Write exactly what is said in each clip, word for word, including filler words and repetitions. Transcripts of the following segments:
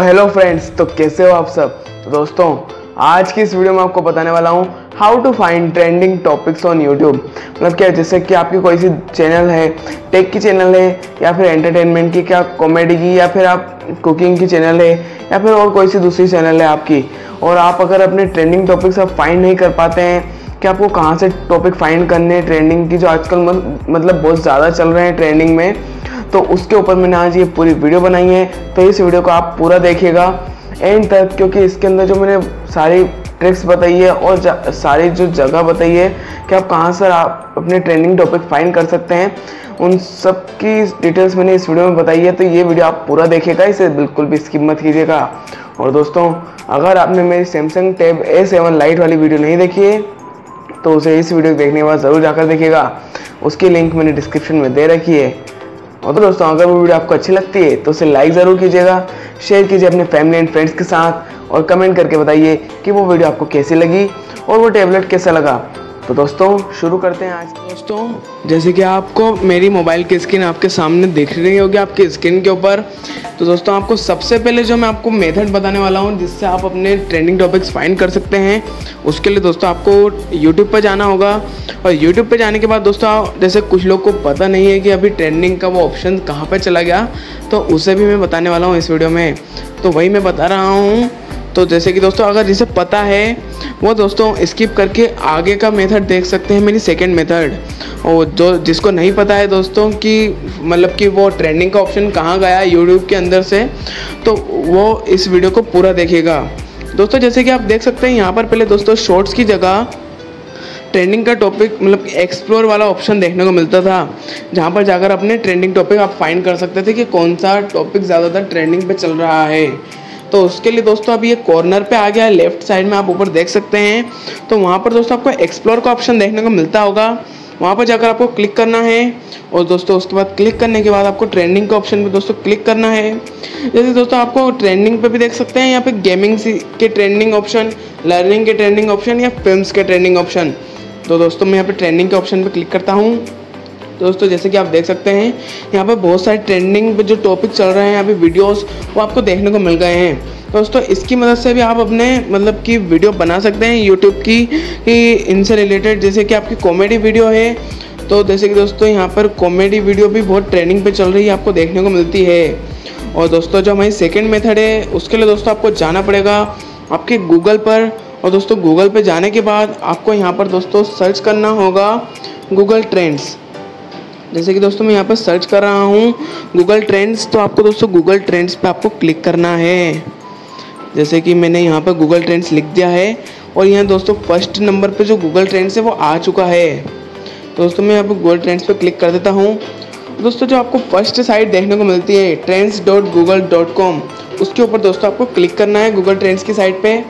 तो hello friends, तो कैसे हो आप सब। तो दोस्तों आज की इस वीडियो में आपको बताने वाला हूँ how to find trending topics on YouTube. मतलब क्या, जैसे कि आपकी कोई सी चैनल है, टेक की चैनल है या फिर एंटरटेनमेंट की, क्या कॉमेडी की, या फिर आप कुकिंग की चैनल है या फिर और कोई सी दूसरी चैनल है आपकी, और आप अगर अपने ट्रेंडिंग टॉपिक्स आप फाइंड नहीं कर पाते हैं कि आपको कहाँ से टॉपिक फाइंड करने हैं ट्रेंडिंग की, जो आजकल मतलब बहुत ज़्यादा चल रहे हैं ट्रेंडिंग में, तो उसके ऊपर मैंने आज ये पूरी वीडियो बनाई है। तो इस वीडियो को आप पूरा देखिएगा एंड तक, क्योंकि इसके अंदर जो मैंने सारी ट्रिक्स बताई है और सारी जो जगह बताई है कि आप कहाँ से आप अपने ट्रेंडिंग टॉपिक फाइंड कर सकते हैं, उन सब की डिटेल्स मैंने इस वीडियो में बताई है। तो ये वीडियो आप पूरा देखिएगा, इसे बिल्कुल भी स्किप मत कीजिएगा। और दोस्तों अगर आपने मेरी Samsung tab A seven lite वाली वीडियो नहीं देखी है तो उसे इस वीडियो को देखने के बाद ज़रूर जाकर देखिएगा, उसकी लिंक मैंने डिस्क्रिप्शन में दे रखी है। और तो दोस्तों अगर वो वीडियो आपको अच्छी लगती है तो उसे लाइक ज़रूर कीजिएगा, शेयर कीजिए अपने फैमिली एंड फ्रेंड्स के साथ, और कमेंट करके बताइए कि वो वीडियो आपको कैसी लगी और वो टैबलेट कैसा लगा। तो दोस्तों शुरू करते हैं आज। दोस्तों जैसे कि आपको मेरी मोबाइल की स्क्रीन आपके सामने दिख रही होगी आपकी स्क्रीन के ऊपर, तो दोस्तों आपको सबसे पहले जो मैं आपको मेथड बताने वाला हूं जिससे आप अपने ट्रेंडिंग टॉपिक्स फाइंड कर सकते हैं, उसके लिए दोस्तों आपको यूट्यूब पर जाना होगा। और यूट्यूब पर जाने के बाद दोस्तों जैसे कुछ लोग को पता नहीं है कि अभी ट्रेंडिंग का वो ऑप्शन कहाँ पर चला गया, तो उसे भी मैं बताने वाला हूँ इस वीडियो में, तो वही मैं बता रहा हूँ। तो जैसे कि दोस्तों अगर जिसे पता है वो दोस्तों स्किप करके आगे का मेथड देख सकते हैं, मेरी सेकंड मेथड। और जो जिसको नहीं पता है दोस्तों कि मतलब कि वो ट्रेंडिंग का ऑप्शन कहाँ गया यूट्यूब के अंदर से, तो वो इस वीडियो को पूरा देखेगा। दोस्तों जैसे कि आप देख सकते हैं यहाँ पर पहले दोस्तों शॉर्ट्स की जगह ट्रेंडिंग का टॉपिक मतलब एक्सप्लोर वाला ऑप्शन देखने को मिलता था, जहाँ पर जाकर अपने ट्रेंडिंग टॉपिक आप फाइंड कर सकते थे कि कौन सा टॉपिक ज़्यादातर ट्रेंडिंग पर चल रहा है। तो उसके लिए दोस्तों अब ये कॉर्नर पे आ गया है, लेफ्ट साइड में आप ऊपर देख सकते हैं, तो वहाँ पर दोस्तों आपको एक्सप्लोर का ऑप्शन देखने को मिलता होगा, वहाँ पर जाकर आपको क्लिक करना है। और दोस्तों उसके बाद क्लिक करने के बाद आपको ट्रेंडिंग के ऑप्शन पे दोस्तों क्लिक करना है। जैसे दोस्तों आपको ट्रेंडिंग पे भी देख सकते हैं, यहाँ पे गेमिंग के ट्रेंडिंग ऑप्शन, लर्निंग के ट्रेंडिंग ऑप्शन या फिल्म्स के ट्रेंडिंग ऑप्शन। तो दोस्तों मैं यहाँ पर ट्रेंडिंग के ऑप्शन पर क्लिक करता हूँ। दोस्तों जैसे कि आप देख सकते हैं यहाँ पे बहुत सारे ट्रेंडिंग पे जो टॉपिक चल रहे हैं यहाँ पे वीडियोस वो आपको देखने को मिल गए हैं। दोस्तों इसकी मदद से भी आप अपने मतलब कि वीडियो बना सकते हैं यूट्यूब की, कि इनसे रिलेटेड, जैसे कि आपकी कॉमेडी वीडियो है, तो जैसे कि दोस्तों यहाँ पर कॉमेडी वीडियो भी बहुत ट्रेंडिंग पर चल रही है, आपको देखने को मिलती है। और दोस्तों जो हमारी सेकेंड मेथड है उसके लिए दोस्तों आपको जाना पड़ेगा आपके गूगल पर। और दोस्तों गूगल पर जाने के बाद आपको यहाँ पर दोस्तों सर्च करना होगा गूगल ट्रेंड्स। जैसे कि दोस्तों मैं यहाँ पर सर्च कर रहा हूँ गूगल ट्रेंड्स, तो आपको दोस्तों गूगल ट्रेंड्स पे आपको क्लिक करना है। जैसे कि मैंने यहाँ पर गूगल ट्रेंड्स लिख दिया है और यहाँ दोस्तों फर्स्ट नंबर पे जो गूगल ट्रेंड्स है वो आ चुका है। दोस्तों मैं यहाँ पर गूगल ट्रेंड्स पे क्लिक कर देता हूँ। दोस्तों जो आपको फर्स्ट साइट देखने को मिलती है trends dot Google dot com, उसके ऊपर दोस्तों आपको क्लिक करना है गूगल ट्रेंड्स की साइट पर।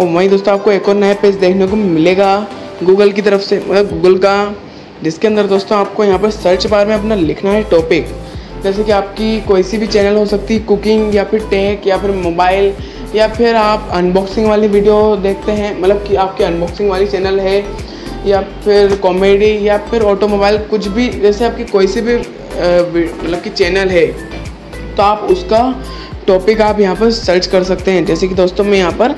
और वहीं दोस्तों आपको एक और नया पेज देखने को मिलेगा गूगल की तरफ से, मतलब गूगल का, जिसके अंदर दोस्तों आपको यहाँ पर सर्च बार में अपना लिखना है टॉपिक। जैसे कि आपकी कोई सी भी चैनल हो सकती है, कुकिंग या फिर टेक या फिर मोबाइल, या फिर आप अनबॉक्सिंग वाली वीडियो देखते हैं, मतलब कि आपकी अनबॉक्सिंग वाली चैनल है, या फिर कॉमेडी या फिर ऑटोमोबाइल, कुछ भी जैसे आपकी कोई सी भी मतलब कि चैनल है तो आप उसका टॉपिक आप यहाँ पर सर्च कर सकते हैं। जैसे कि दोस्तों मैं यहाँ पर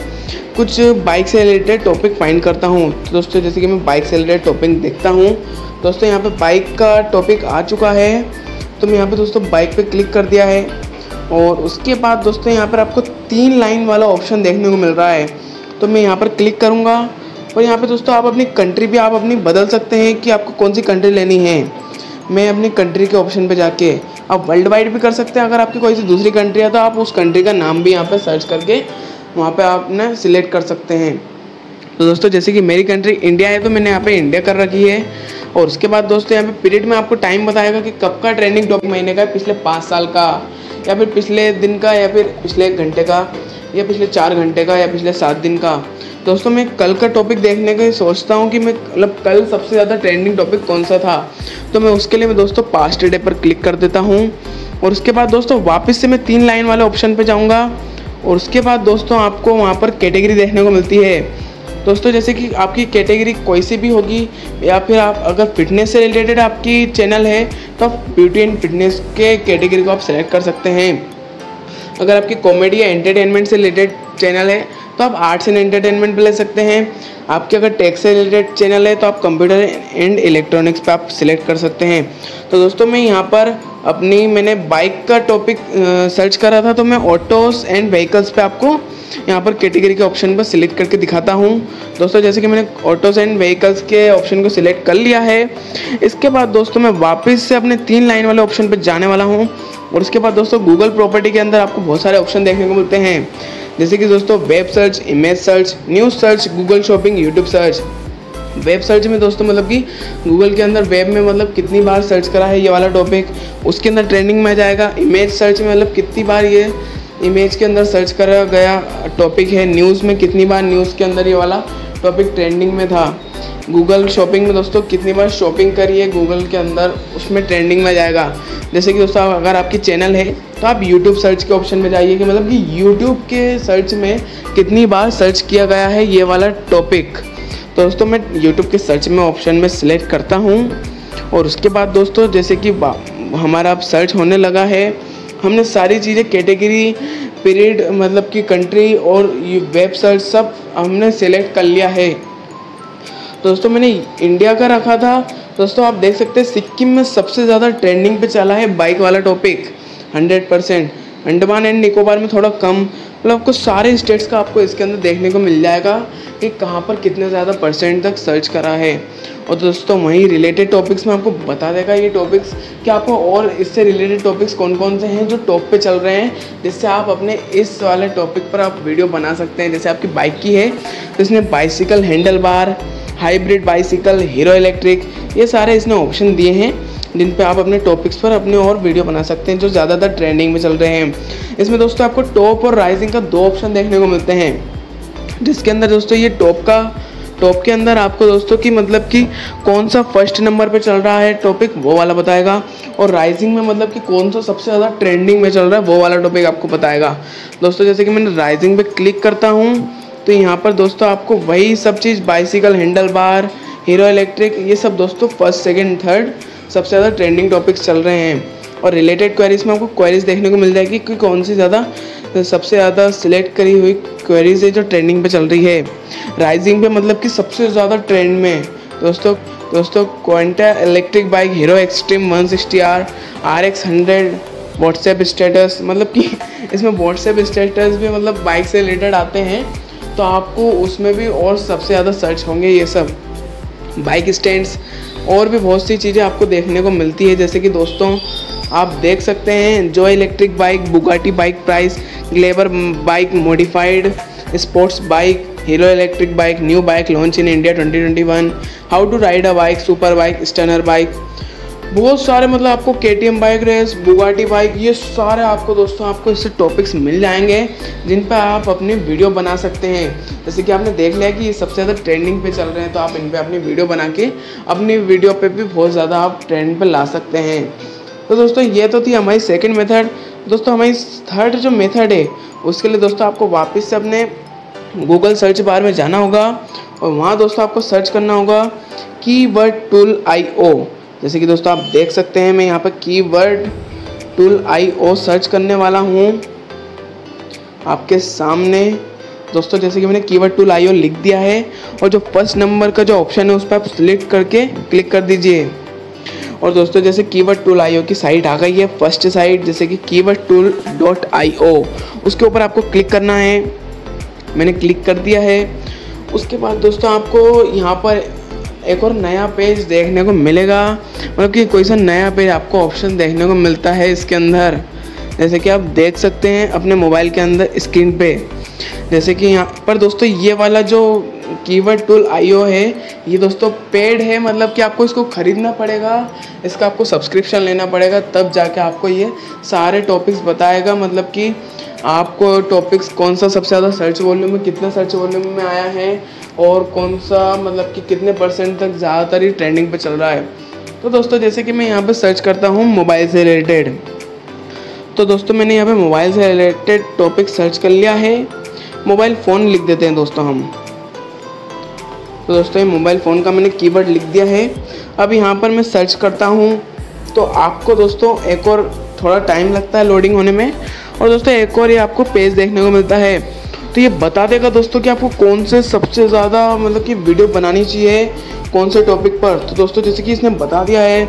कुछ बाइक से रिलेटेड टॉपिक फाइंड करता हूँ। तो दोस्तों जैसे कि मैं बाइक से रिलेटेड टॉपिक देखता हूँ। दोस्तों यहाँ पे बाइक का टॉपिक आ चुका है, तो मैं यहाँ पे दोस्तों बाइक पे क्लिक कर दिया है। और उसके बाद दोस्तों यहाँ पर आपको तीन लाइन वाला ऑप्शन देखने को मिल रहा है, तो मैं यहाँ पर क्लिक करूँगा। और यहाँ पे दोस्तों आप अपनी कंट्री भी आप अपनी बदल सकते हैं कि आपको कौन सी कंट्री लेनी है। मैं अपनी कंट्री के ऑप्शन पर जाके आप वर्ल्ड वाइड भी कर सकते हैं, अगर आपकी कोई सी दूसरी कंट्री है तो आप उस कंट्री का नाम भी यहाँ पर सर्च करके वहाँ पर आप ना सिलेक्ट कर सकते हैं। तो दोस्तों जैसे कि मेरी कंट्री इंडिया है तो मैंने यहाँ पे इंडिया कर रखी है। और उसके बाद दोस्तों यहाँ पे पीरियड में आपको टाइम बताएगा कि कब का ट्रेंडिंग टॉपिक, महीने का, पिछले पाँच साल का, या फिर पिछले दिन का, या फिर पिछले एक घंटे का, या पिछले चार घंटे का, या पिछले सात दिन का। दोस्तों मैं कल का टॉपिक देखने का सोचता हूँ कि मैं मतलब कल सबसे ज़्यादा ट्रेंडिंग टॉपिक कौन सा था, तो मैं उसके लिए मैं दोस्तों पास्ट डे पर क्लिक कर देता हूँ। और उसके बाद दोस्तों वापस से मैं तीन लाइन वाले ऑप्शन पर जाऊँगा। और उसके बाद दोस्तों आपको वहाँ पर कैटेगरी देखने को मिलती है। दोस्तों जैसे कि आपकी कैटेगरी कोई सी भी होगी, या फिर आप अगर फिटनेस से रिलेटेड आपकी चैनल है तो आप ब्यूटी एंड फिटनेस के कैटेगरी को आप सेलेक्ट कर सकते हैं। अगर आपकी कॉमेडी या एंटरटेनमेंट से रिलेटेड चैनल है तो आप आर्ट्स एंड एंटरटेनमेंट पे ले सकते हैं। आपके अगर टेक से रिलेटेड चैनल है तो आप कंप्यूटर एंड इलेक्ट्रॉनिक्स पे आप सिलेक्ट कर सकते हैं। तो दोस्तों मैं यहाँ पर अपनी मैंने बाइक का टॉपिक सर्च करा था, तो मैं ऑटोस एंड व्हीकल्स पे आपको यहाँ पर कैटेगरी के ऑप्शन पर सिलेक्ट करके दिखाता हूँ। दोस्तों जैसे कि मैंने ऑटोस एंड व्हीकल्स के ऑप्शन को सिलेक्ट कर लिया है, इसके बाद दोस्तों मैं वापस से अपने तीन लाइन वाले ऑप्शन पर जाने वाला हूँ। और इसके बाद दोस्तों गूगल प्रॉपर्टी के अंदर आपको बहुत सारे ऑप्शन देखने को मिलते हैं, जैसे कि दोस्तों web search, image search, news search, Google shopping, YouTube search. Web search में दोस्तों मतलब कि गूगल के अंदर वेब में मतलब कितनी बार सर्च करा है ये वाला टॉपिक उसके अंदर ट्रेंडिंग में आ जाएगा। इमेज सर्च में मतलब कितनी बार ये इमेज के अंदर सर्च करा गया टॉपिक है। न्यूज़ में कितनी बार न्यूज़ के अंदर ये वाला टॉपिक ट्रेंडिंग में था। गूगल शॉपिंग में दोस्तों कितनी बार शॉपिंग करी है गूगल के अंदर उसमें ट्रेंडिंग में जाएगा। जैसे कि दोस्तों अगर आपकी चैनल है तो आप यूट्यूब सर्च के ऑप्शन में जाइए कि मतलब कि यूट्यूब के सर्च में कितनी बार सर्च किया गया है ये वाला टॉपिक। तो दोस्तों मैं यूट्यूब के सर्च में ऑप्शन में सिलेक्ट करता हूँ। और उसके बाद दोस्तों जैसे कि हमारा अब सर्च होने लगा है, हमने सारी चीज़ें कैटेगरी, पीरियड मतलब कि कंट्री और वेब सर्च सब हमने सेलेक्ट कर लिया है। दोस्तों मैंने इंडिया का रखा था। दोस्तों आप देख सकते हैं सिक्किम में सबसे ज़्यादा ट्रेंडिंग पे चला है बाइक वाला topic hundred percent. Andaman and Nicobar में थोड़ा कम, मतलब आपको सारे स्टेट्स का आपको इसके अंदर देखने को मिल जाएगा कि कहाँ पर कितने ज़्यादा परसेंट तक सर्च करा है। और दोस्तों वहीं रिलेटेड टॉपिक्स में आपको बता देगा ये टॉपिक्स कि आपको और इससे रिलेटेड टॉपिक्स कौन कौन से हैं जो टॉप पे चल रहे हैं, जिससे आप अपने इस वाले टॉपिक पर आप वीडियो बना सकते हैं। जैसे आपकी बाइक की है तो इसमें bicycle, handle bar, hybrid bicycle, Hero electric, ये सारे इसने ऑप्शन दिए हैं जिन पे आप अपने टॉपिक्स पर अपने और वीडियो बना सकते हैं जो ज़्यादातर ट्रेंडिंग में चल रहे हैं। इसमें दोस्तों आपको टॉप और राइजिंग का दो ऑप्शन देखने को मिलते हैं, जिसके अंदर दोस्तों ये टॉप का टॉप के अंदर आपको दोस्तों कि मतलब कि कौन सा फर्स्ट नंबर पे चल रहा है टॉपिक वो वाला बताएगा, और राइजिंग में मतलब कि कौन सा सबसे ज़्यादा ट्रेंडिंग में चल रहा है वो वाला टॉपिक आपको बताएगा। दोस्तों जैसे कि मैंने राइजिंग पर क्लिक करता हूँ तो यहाँ पर दोस्तों आपको वही सब चीज़ bicycle, handle bar, Hero electric, ये सब दोस्तों फर्स्ट, सेकेंड, थर्ड सबसे ज़्यादा ट्रेंडिंग टॉपिक्स चल रहे हैं। और रिलेटेड क्वेरीज़ में आपको क्वेरीज़ देखने को मिल जाएगी कि कौन सी ज़्यादा सबसे ज़्यादा सिलेक्ट करी हुई क्वेरीज़ है जो ट्रेंडिंग पे चल रही है। राइजिंग पे मतलब कि सबसे ज़्यादा ट्रेंड में दोस्तों दोस्तों Quanta electric bike, Hero Xtreme one sixty R, R X hundred, WhatsApp status, मतलब कि इसमें व्हाट्सएप स्टेटस भी मतलब बाइक से रिलेटेड आते हैं तो आपको उसमें भी और सबसे ज़्यादा सर्च होंगे ये सब। बाइक स्टैंड्स और भी बहुत सी चीज़ें आपको देखने को मिलती है, जैसे कि दोस्तों आप देख सकते हैं जो electric bike, Bugatti bike price, ग्लेबर bike, modified sports bike, Hero electric bike, new bike launch in India twenty twenty one, how to ride a bike, super bike, stunner bike, बहुत सारे मतलब आपको KTM bike race, Bugatti bike, ये सारे आपको दोस्तों आपको इससे टॉपिक्स मिल जाएंगे जिन पर आप अपनी वीडियो बना सकते हैं। जैसे कि आपने देख लिया कि ये सबसे ज़्यादा ट्रेंडिंग पे चल रहे हैं तो आप इन पर अपनी वीडियो बना के अपनी वीडियो पे भी बहुत ज़्यादा आप ट्रेंड पर ला सकते हैं। तो दोस्तों ये तो थी हमारी सेकेंड मेथड। दोस्तों हमारी थर्ड जो मेथड है उसके लिए दोस्तों आपको वापस से अपने गूगल सर्च बार में जाना होगा और वहाँ दोस्तों आपको सर्च करना होगा कीवर्ड टूल आई ओ। जैसे कि दोस्तों आप देख सकते हैं मैं यहाँ पर keyword tool I O search करने वाला हूँ आपके सामने। दोस्तों जैसे कि मैंने कीवर्ड टूल आई ओ लिख दिया है और जो फर्स्ट नंबर का जो ऑप्शन है उस पर आप सिलेक्ट करके क्लिक कर दीजिए। और दोस्तों जैसे कीवर्ड टूल आई ओ की साइट आ गई है, फर्स्ट साइट जैसे कि keyword tool dot I O उसके ऊपर आपको क्लिक करना है। मैंने क्लिक कर दिया है। उसके बाद दोस्तों आपको यहाँ पर एक और नया पेज देखने को मिलेगा, मतलब कि कोई सा नया पेज आपको ऑप्शन देखने को मिलता है इसके अंदर, जैसे कि आप देख सकते हैं अपने मोबाइल के अंदर स्क्रीन पे। जैसे कि यहाँ पर दोस्तों ये वाला जो कीवर्ड टूल आईओ है ये दोस्तों पेड है, मतलब कि आपको इसको ख़रीदना पड़ेगा, इसका आपको सब्सक्रिप्शन लेना पड़ेगा तब जाके आपको ये सारे टॉपिक्स बताएगा, मतलब कि आपको टॉपिक्स कौन सा सबसे ज़्यादा सर्च वॉल्यूम में, कितना सर्च वॉल्यूम में आया है और कौन सा मतलब कि कितने परसेंट तक ज़्यादातर ही ट्रेंडिंग पे चल रहा है। तो दोस्तों जैसे कि मैं यहाँ पे सर्च करता हूँ मोबाइल से रिलेटेड, तो दोस्तों मैंने यहाँ पे मोबाइल से रिलेटेड टॉपिक सर्च कर लिया है। मोबाइल फ़ोन लिख देते हैं दोस्तों हम। तो दोस्तों ये मोबाइल फ़ोन का मैंने कीवर्ड लिख दिया है। अब यहाँ पर मैं सर्च करता हूँ तो आपको दोस्तों एक और थोड़ा टाइम लगता है लोडिंग होने में और दोस्तों एक और ये आपको पेज देखने को मिलता है। तो ये बता देगा दोस्तों कि आपको कौन से सबसे ज़्यादा मतलब कि वीडियो बनानी चाहिए कौन से टॉपिक पर। तो दोस्तों जैसे कि इसने बता दिया है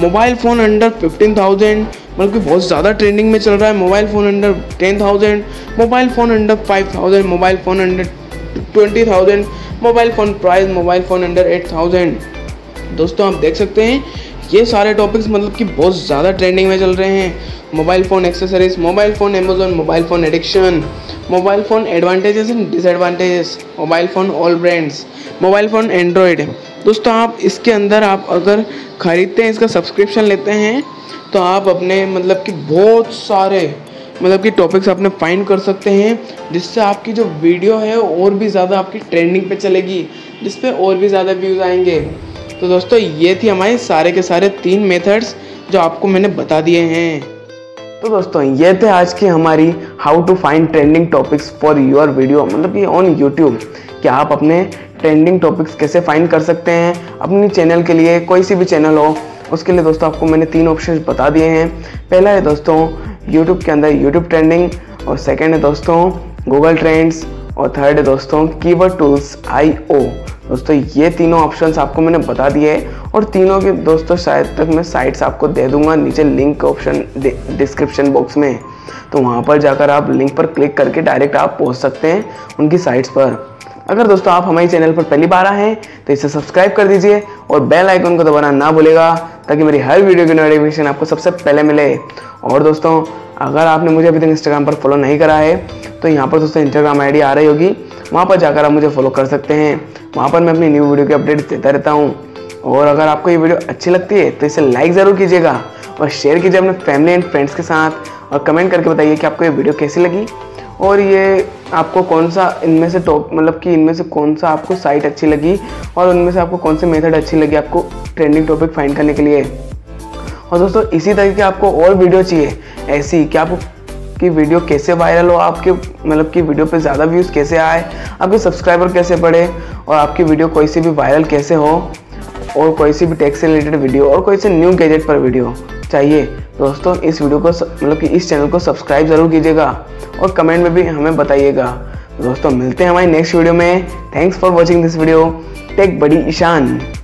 mobile phone under fifteen thousand, मतलब कि बहुत ज़्यादा ट्रेंडिंग में चल रहा है। Mobile phone under ten thousand, mobile phone under five thousand, mobile phone under twenty thousand, mobile phone price, mobile phone under eight thousand. दोस्तों आप देख सकते हैं ये सारे टॉपिक्स मतलब कि बहुत ज़्यादा ट्रेंडिंग में चल रहे हैं। Mobile phone accessories, mobile phone Amazon, mobile phone addiction, mobile phone advantages and disadvantages, mobile phone all brands, mobile phone Android. दोस्तों आप इसके अंदर आप अगर ख़रीदते हैं, इसका सब्सक्रिप्शन लेते हैं, तो आप अपने मतलब कि बहुत सारे मतलब कि टॉपिक्स आपने फाइंड कर सकते हैं, जिससे आपकी जो वीडियो है और भी ज़्यादा आपकी ट्रेंडिंग पे चलेगी, जिस पे और भी ज़्यादा व्यूज़ आएंगे। तो दोस्तों ये थी हमारे सारे के सारे तीन मेथड्स जो आपको मैंने बता दिए हैं। तो दोस्तों ये थे आज की हमारी how to find trending topics for your video, मतलब कि ऑन यूट्यूब, कि आप अपने ट्रेंडिंग टॉपिक्स कैसे फाइंड कर सकते हैं अपने चैनल के लिए, कोई सी भी चैनल हो उसके लिए। दोस्तों आपको मैंने तीन ऑप्शंस बता दिए हैं। पहला है दोस्तों यूट्यूब के अंदर यूट्यूब ट्रेंडिंग, और सेकंड है दोस्तों गूगल ट्रेंड्स, और थर्ड है दोस्तों कीवर्ड टूल्स आई ओ। दोस्तों ये तीनों ऑप्शंस आपको मैंने बता दिए हैं, और तीनों के दोस्तों शायद तक मैं साइट्स आपको दे दूंगा नीचे लिंक ऑप्शन डिस्क्रिप्शन बॉक्स में, तो वहाँ पर जाकर आप लिंक पर क्लिक करके डायरेक्ट आप पहुँच सकते हैं उनकी साइट्स पर। अगर दोस्तों आप हमारे चैनल पर पहली बार आए हैं तो इसे सब्सक्राइब कर दीजिए और बेल आइकन को दबाना ना भूलेगा, ताकि मेरी हर वीडियो की नोटिफिकेशन आपको सबसे पहले मिले। और दोस्तों अगर आपने मुझे अभी तक इंस्टाग्राम पर फॉलो नहीं करा है तो यहाँ पर दोस्तों इंस्टाग्राम आईडी आ रही होगी, वहाँ पर जाकर आप मुझे फॉलो कर सकते हैं। वहाँ पर मैं अपनी न्यू वीडियो की अपडेट देता रहता हूँ। और अगर आपको ये वीडियो अच्छी लगती है तो इसे लाइक ज़रूर कीजिएगा और शेयर कीजिए अपने फैमिली एंड फ्रेंड्स के साथ, और कमेंट करके बताइए कि आपको ये वीडियो कैसी लगी, और ये आपको कौन सा इनमें से टॉप मतलब कि इनमें से कौन सा आपको साइट अच्छी लगी, और उनमें से आपको कौन से मेथड अच्छी लगी आपको ट्रेंडिंग टॉपिक फाइंड करने के लिए। और दोस्तों इसी तरह की आपको और वीडियो चाहिए ऐसी कि आपको कि वीडियो कैसे वायरल हो, आपके मतलब कि वीडियो पे ज़्यादा व्यूज़ कैसे आए, आपके सब्सक्राइबर कैसे बढ़े, और आपकी वीडियो कोई सी भी वायरल कैसे हो, और कोई सी भी टेक से रिलेटेड वीडियो, और कोई से न्यू गैजेट पर वीडियो चाहिए। दोस्तों इस वीडियो को मतलब कि इस चैनल को सब्सक्राइब ज़रूर कीजिएगा और कमेंट में भी हमें बताइएगा। दोस्तों मिलते हैं हमारी नेक्स्ट वीडियो में। Thanks for watching this video. Tech बड़ी ईशान।